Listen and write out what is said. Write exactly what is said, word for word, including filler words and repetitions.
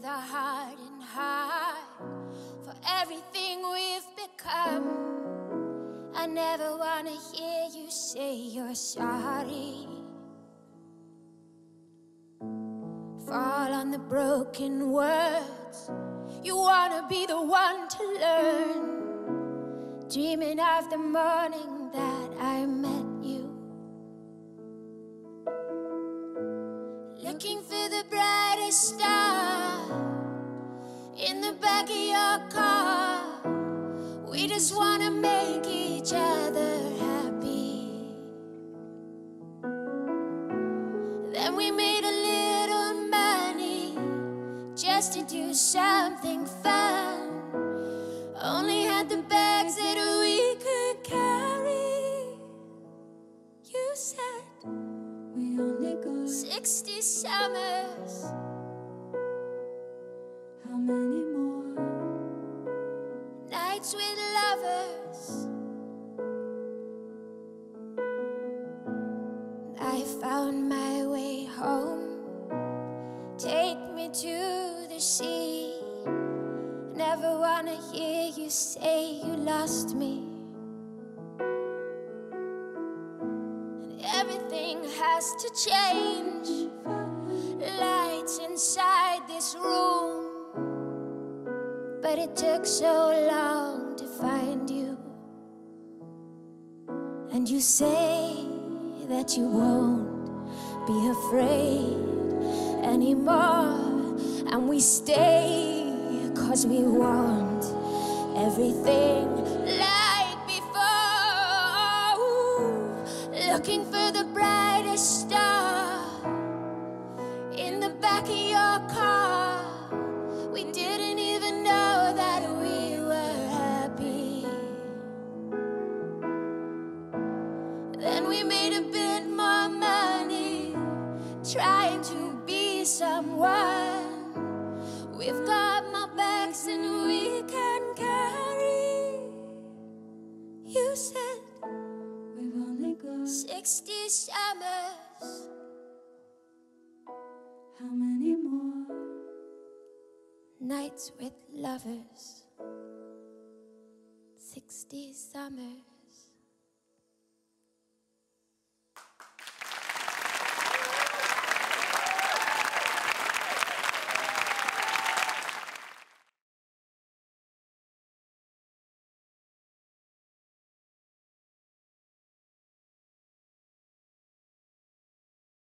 together heart and heart for everything we've become. I never wanna hear you say you're sorry. Fall on the broken words. You wanna be the one to learn. Dreaming of the morning that I met you. Looking for the brightest star in the back of your car. We just wanna make each other happy. Then we made a little money just to do something fun. Only had the bags that we could carry. You said we only got sixty summers. How many more nights with lovers? I found my way home. Take me to the sea. Never wanna hear you say you lost me. Everything has to change. Lights inside this room, but it took so long to find you. And you say that you won't be afraid anymore. And we stay 'cause we want everything like before. Looking for the brightest star in the back of your car. We didn't even know that we were happy. Then we made a bit more money trying to be someone. We've got more bags than we can carry. You said we've only got sixty summers. How many more nights with lovers? Sixty summers.